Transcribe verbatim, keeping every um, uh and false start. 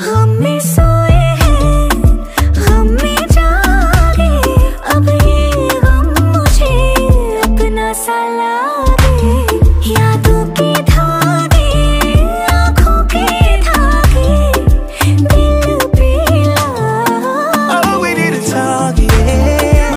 हमेशा